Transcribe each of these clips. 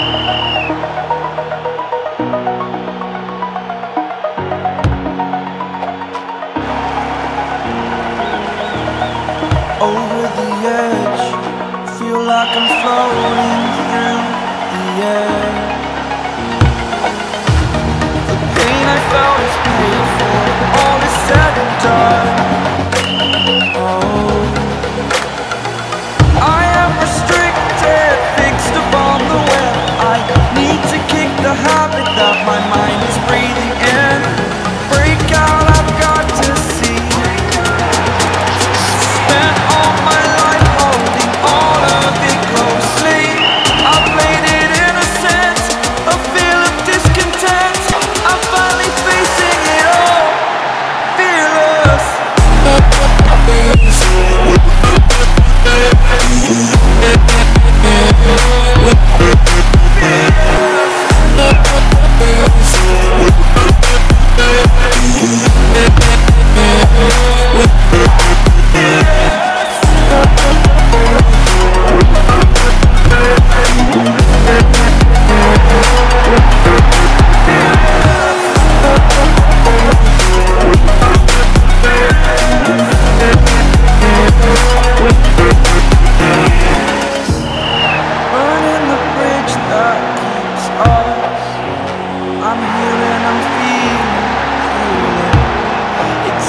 Over the edge, feel like I'm floating through the air. The pain I felt is paid for, all is said and done. Oh, I am restricted, fixed upon the web. I need to kick the habit that my mind is breathing in. Break out, I've got to see. Spent all my life holding all of it closely. I played it innocent, a feel of discontent. I'm finally facing it all, fearless.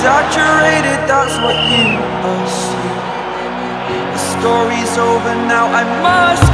Saturated, that's what you assume. The story's over now, I must